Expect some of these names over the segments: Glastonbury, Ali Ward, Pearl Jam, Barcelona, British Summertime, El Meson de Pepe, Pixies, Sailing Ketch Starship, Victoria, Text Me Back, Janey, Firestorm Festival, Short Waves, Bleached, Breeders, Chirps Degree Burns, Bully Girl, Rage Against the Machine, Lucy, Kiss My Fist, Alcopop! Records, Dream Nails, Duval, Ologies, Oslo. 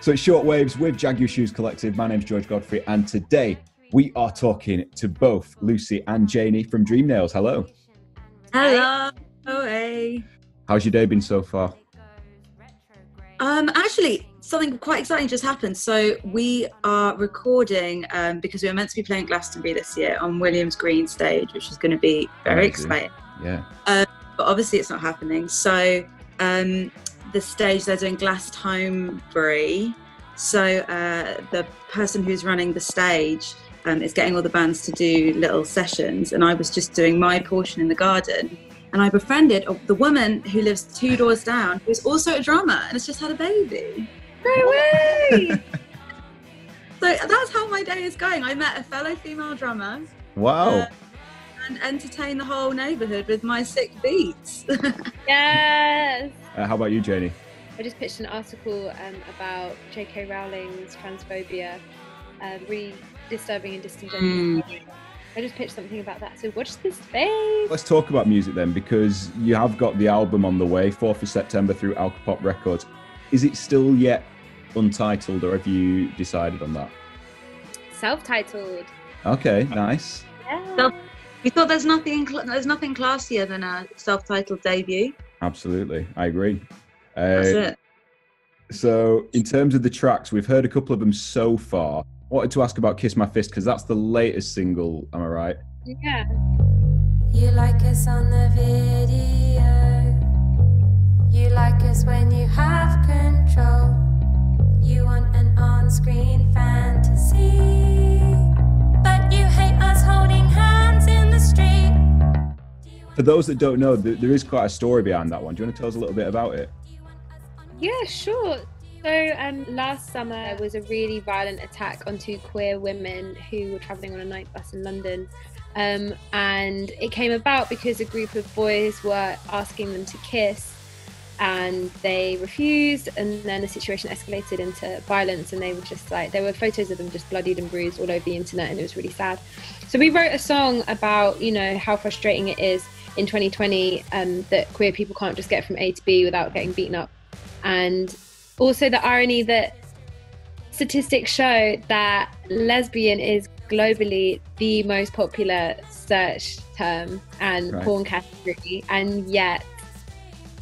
So it's Short Waves with Jaguar Shoes Collective. My name's George Godfrey, and today we are talking to both Lucy and Janie from Dream Nails. Hello. Hello. Hey. How's your day been so far? Actually, something quite exciting just happened. So we are recording because we were meant to be playing Glastonbury this year on Williams Green stage, which is going to be very exciting. Yeah. But obviously, it's not happening. So. The stage they're doing Glastonbury, so the person who's running the stage is getting all the bands to do little sessions, and I was just doing my portion in the garden, and I befriended the woman who lives 2 doors down, who's also a drummer and has just had a baby. No way! So that's how my day is going. I met a fellow female drummer. Wow. And entertain the whole neighbourhood with my sick beats. Yes! How about you, Janie? I just pitched an article about J.K. Rowling's transphobia, really disturbing and disingenuous. I just pitched something about that, so watch this space. Let's talk about music then, because you have got the album on the way, 4th of September through Alcopop! Records. Is it still yet untitled, or have you decided on that? Self-titled. Okay, nice. Yeah. We thought there's nothing classier than a self-titled debut. Absolutely, I agree. That's it. So, in terms of the tracks, we've heard a couple of them so far. I wanted to ask about Kiss My Fist, because that's the latest single, am I right? Yeah. You like us on the video. You like us when you have control. You want an on-screen fantasy. But you hate us holding hands in the street. For those that don't know, there is quite a story behind that one. Do you want to tell us a little bit about it? Yeah, sure. So last summer there was a really violent attack on 2 queer women who were travelling on a night bus in London. And it came about because a group of boys were asking them to kiss and they refused, and then the situation escalated into violence, and they were just like, there were photos of them just bloodied and bruised all over the internet, and it was really sad. So we wrote a song about, you know, how frustrating it is in 2020 that queer people can't just get from A to B without getting beaten up, and also the irony that statistics show that lesbian is globally the most popular search term and porn category, and yet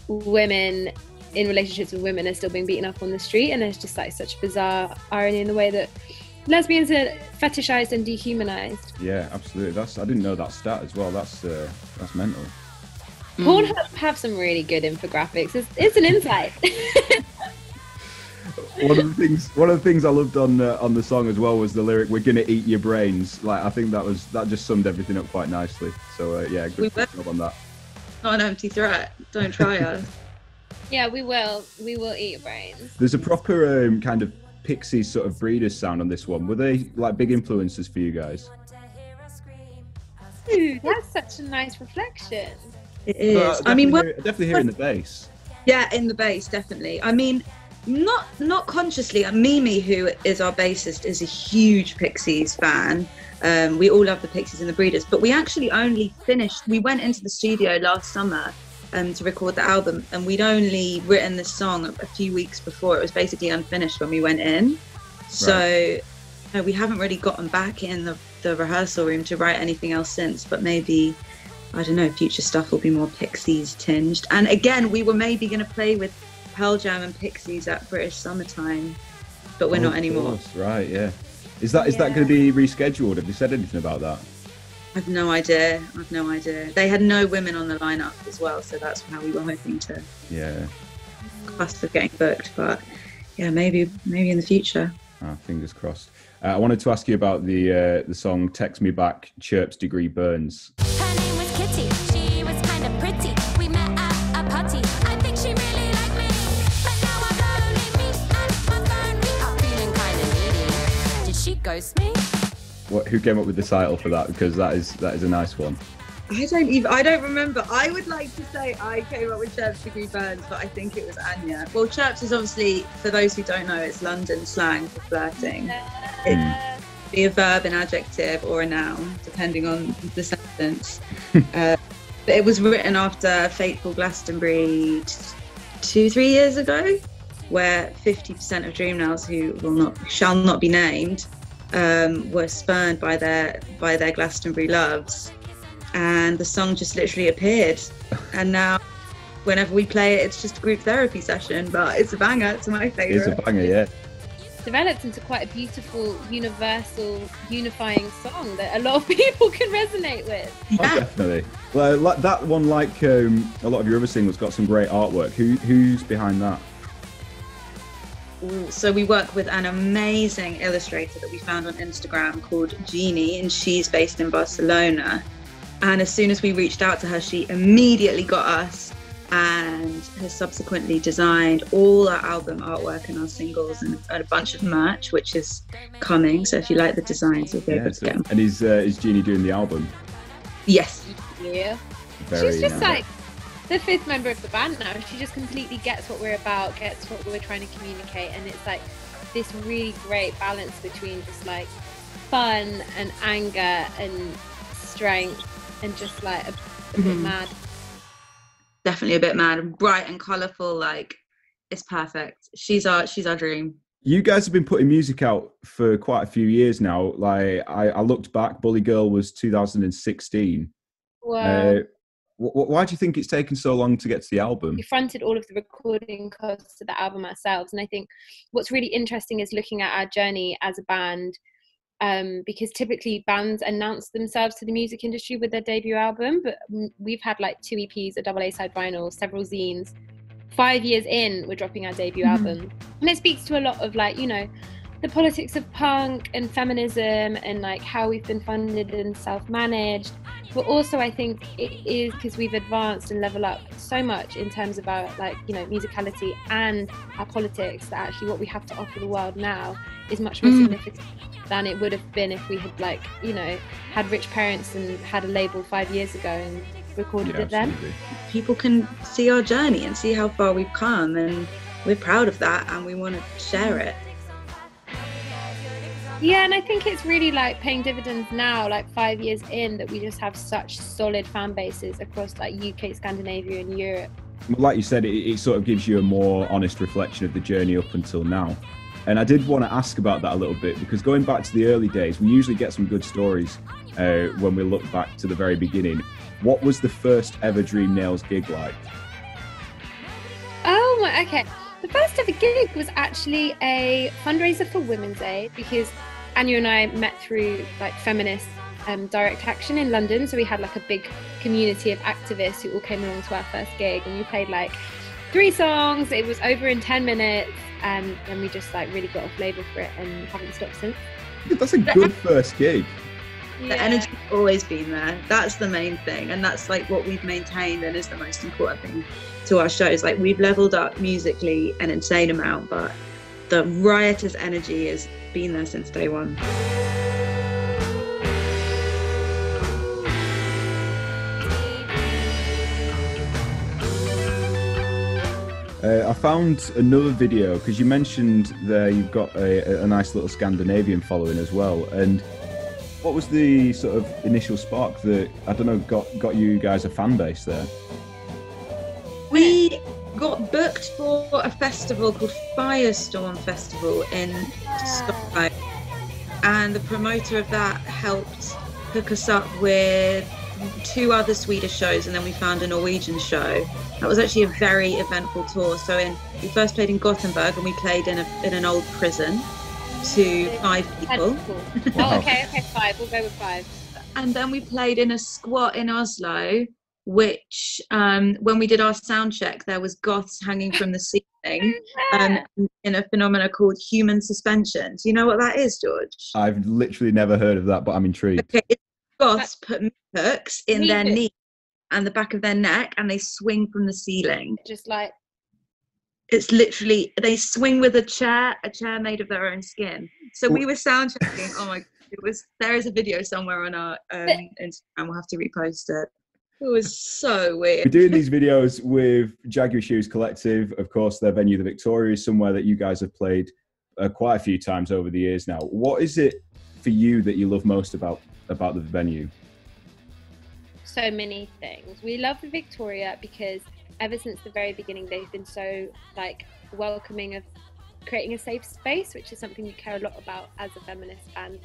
women in relationships with women are still being beaten up on the street. And there's just like such bizarre irony in the way that lesbians are fetishized and dehumanized. Yeah, absolutely. I didn't know that stat as well. That's mental. Pornhub have some really good infographics. It's an insight. One of the things I loved on the song as well was the lyric, "We're gonna eat your brains." Like, I think that just summed everything up quite nicely. So yeah, good job on that. Not an empty threat. Don't try us. Yeah, we will eat your brains. There's a proper kind of Pixies sort of Breeders sound on this one. Were they like big influences for you guys? Ooh, that's such a nice reflection. It is. I mean, definitely hearing the bass. Yeah, in the bass, definitely. I mean, not consciously. Mimi, who is our bassist, is a huge Pixies fan. We all love the Pixies and the Breeders, but we actually only finished, we went into the studio last summer to record the album, and we'd only written this song a few weeks before. It was basically unfinished when we went in. So no, we haven't really gotten back in the rehearsal room to write anything else since, but maybe, I don't know, future stuff will be more Pixies tinged. And again, we were maybe going to play with Pearl Jam and Pixies at British Summertime, but we're not anymore. Right, yeah. Is that going to be rescheduled? Have you said anything about that? I've no idea. They had no women on the lineup as well, so that's how we were hoping to. Yeah. Cost of getting booked, but yeah, maybe in the future. Ah, fingers crossed. I wanted to ask you about the song "Text Me Back," Chirps Degree Burns. Her name was Kitty. She was kind of pretty. We met at a party. I think she really liked me, but now I'm only me and my phone. I'm feeling kind of needy. Did she ghost me? Who came up with the title for that? Because that is a nice one. I don't remember. I would like to say I came up with Chirps Degree Burns, but I think it was Anya. Well, chirps is obviously, for those who don't know, it's London slang for flirting. Yeah. It could be a verb, an adjective, or a noun, depending on the sentence. But it was written after fateful Glastonbury 2-3 years ago, where 50% of Dream Nails, who shall not be named, were spurned by their Glastonbury loves. And the song just literally appeared, and now whenever we play it, it's just a group therapy session, but it's a banger. It's my favorite. It's a banger, yeah. It's developed into quite a beautiful, universal, unifying song that a lot of people can resonate with. Yeah. Oh, definitely. Well, that one, like a lot of your other singles, got some great artwork. Who's behind that? So we work with an amazing illustrator that we found on Instagram called Jeannie, and she's based in Barcelona. And as soon as we reached out to her, she immediately got us and has subsequently designed all our album artwork and our singles and a bunch of merch, which is coming. So if you like the designs, you'll be able to get them. And is Jeannie doing the album? Yes. Yeah. She's just like the fifth member of the band now. She just completely gets what we're about, gets what we're trying to communicate. And it's like this really great balance between just like fun and anger and strength. And just like a bit mad. Definitely a bit mad, bright and colourful, like it's perfect. She's our dream. You guys have been putting music out for quite a few years now. Like I looked back, Bully Girl was 2016. Wow. Why do you think it's taken so long to get to the album? We fronted all of the recording costs of the album ourselves. And I think what's really interesting is looking at our journey as a band, because typically bands announce themselves to the music industry with their debut album, but we've had like 2 EPs, a double A-side vinyl, several zines. 5 years in, we're dropping our debut album. And it speaks to a lot of like, you know, the politics of punk and feminism and like how we've been funded and self-managed. But also I think it is because we've advanced and leveled up so much in terms of our like, you know, musicality and our politics, that actually what we have to offer the world now is much more significant than it would have been if we had, like, you know, had rich parents and had a label 5 years ago and recorded it then. People can see our journey and see how far we've come, and we're proud of that and we want to share it. Yeah, and I think it's really like paying dividends now, like 5 years in, that we just have such solid fan bases across like UK, Scandinavia and Europe. Like you said, it sort of gives you a more honest reflection of the journey up until now. And I did want to ask about that a little bit, because going back to the early days, we usually get some good stories when we look back to the very beginning. What was the first ever Dream Nails gig like? Oh, my, okay. The first ever gig was actually a fundraiser for Women's Aid, because Anya and I met through like feminist direct action in London. So we had like a big community of activists who all came along to our first gig, and we played like 3 songs. It was over in 10 minutes. And we just like really got a flavour for it and haven't stopped since. Yeah, that's a good first gig. Yeah. The energy's always been there. That's the main thing, and that's like what we've maintained and is the most important thing to our shows. Like, we've levelled up musically an insane amount, but the riotous energy has been there since day one. I found another video, because you mentioned there you've got a nice little Scandinavian following as well. And what was the sort of initial spark that, I don't know, got you guys a fan base there? We got booked for a festival called Firestorm Festival in Stockholm, and the promoter of that helped hook us up with 2 other Swedish shows, and then we found a Norwegian show. That was actually a very eventful tour. So we first played in Gothenburg, and we played in an old prison to 5 people. Wow. Oh, okay, 5. We'll go with 5. And then we played in a squat in Oslo, which when we did our sound check, there was goths hanging from the ceiling in a phenomena called human suspension. Do you know what that is, George? I've literally never heard of that, but I'm intrigued. Okay. Goths put hooks in their knees and the back of their neck, and they swing from the ceiling. Just like, it's literally, they swing with a chair made of their own skin. So we were sound checking. Oh my God, It was, there is a video somewhere on our Instagram. We'll have to repost it. It was so weird. We're doing these videos with Jaguar Shoes Collective. Of course, their venue, the Victoria, is somewhere that you guys have played quite a few times over the years now. What is it for you that you love most about the venue? So many things. We love the Victoria because ever since the very beginning, they've been so welcoming of creating a safe space, which is something we care a lot about as a feminist band.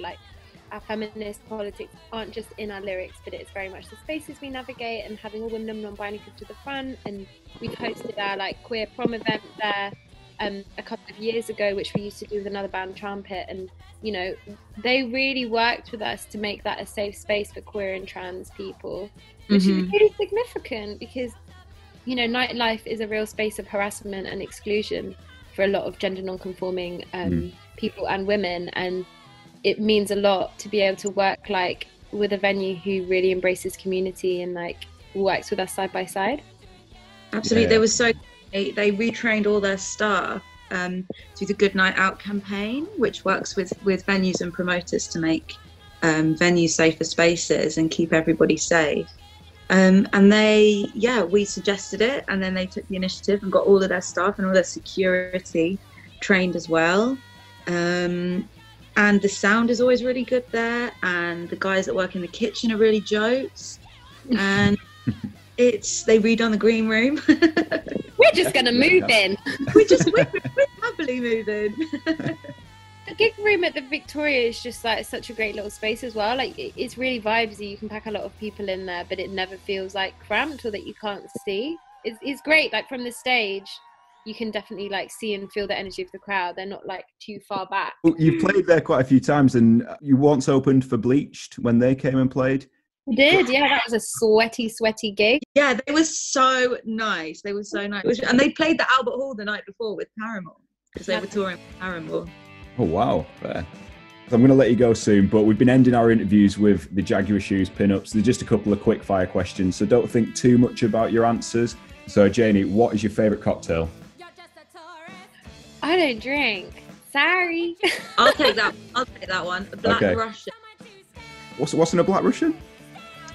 Our feminist politics aren't just in our lyrics, but it's very much the spaces we navigate, and having all women and non-binary people to the front. And we hosted our queer prom event there a couple of years ago, which we used to do with another band, Trumpet. And you know, they really worked with us to make that a safe space for queer and trans people, which is really significant because, you know, nightlife is a real space of harassment and exclusion for a lot of gender non-conforming people and women. And it means a lot to be able to work with a venue who really embraces community and works with us side by side. Absolutely. Yeah. They were so, they retrained all their staff through the Good Night Out campaign, which works with venues and promoters to make venues safer spaces and keep everybody safe. And they, we suggested it, and then they took the initiative and got all of their staff and all their security trained as well. And the sound is always really good there, and the guys that work in the kitchen are really jokes, and they redone the green room. We're just gonna move in. We're happily moving. The gig room at the Victoria is just such a great little space as well. It's really vibesy. You can pack a lot of people in there, but it never feels cramped or that you can't see. It's great. From the stage, you can definitely see and feel the energy of the crowd. They're not too far back. Well, you've played there quite a few times, and you once opened for Bleached when they came and played. We did, yeah. That was a sweaty gig. Yeah, they were so nice. And they played the Albert Hall the night before with Paramore, because they were touring with Paramore. Oh, wow. Fair. I'm going to let you go soon, but we've been ending our interviews with the Jaguar Shoes pinups. They're just a couple of quick fire questions, so don't think too much about your answers. So, Janie, what is your favourite cocktail? I don't drink. Sorry. I'll take that one. A Black Russian. What's in a Black Russian?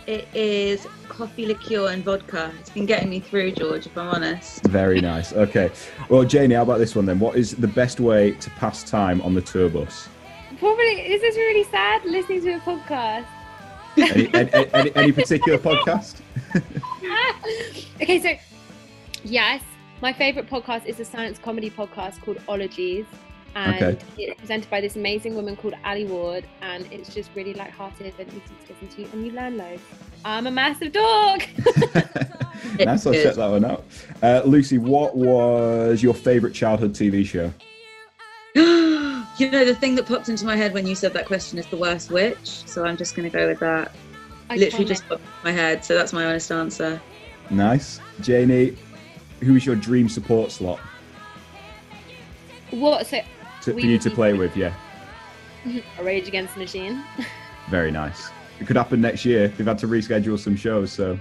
It is coffee liqueur and vodka. It's been getting me through, George, if I'm honest. Very nice. Okay. Well, Janie, how about this one then? What is the best way to pass time on the tour bus? Probably, this is really sad, listening to a podcast. Any particular podcast? Okay, so yes. My favourite podcast is a science comedy podcast called Ologies, and it's presented by this amazing woman called Ali Ward, and it's just really lighthearted and easy to listen to, and you learn loads. I'm a massive dog! Nice, I'll set that one up. Lucy, what was your favourite childhood TV show? You know, the thing that popped into my head when you said that question is The Worst Witch, so I'm just going to go with that. Literally just popped into my head, so that's my honest answer. Nice. Janie, who is your dream support slot? For you to play with, yeah. A Rage Against the Machine. Very nice. It could happen next year. They've had to reschedule some shows, so.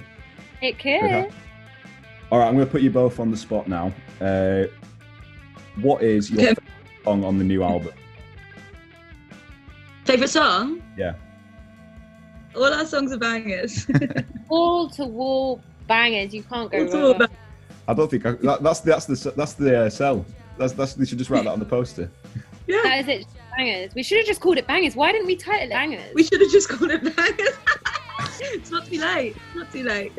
It could. All right, I'm going to put you both on the spot now. What is your favourite song on the new album? Favourite song? Yeah. All our songs are bangers. Wall-to-wall bangers. You can't go wrong. I don't think that's the sell. They should just write that on the poster. Yeah, that is it. Bangers. We should have just called it Bangers. Why didn't we title it Bangers? We should have just called it Bangers. It's not too late. Not too late.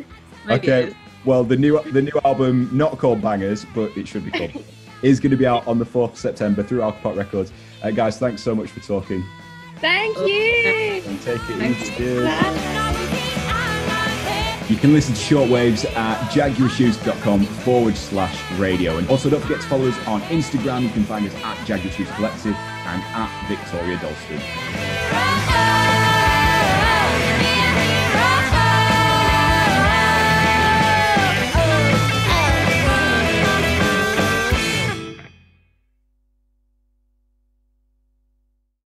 Maybe okay. Well, the new album, not called Bangers, but it should be called, is going to be out on the 4th of September through Alcopop! Records. Guys, thanks so much for talking. Thank you. And take it easy. You can listen to Short Waves at jaguarshoes.com/radio. And also don't forget to follow us on Instagram. You can find us at Jaguar Shoes Collective and at Victoria Dalston.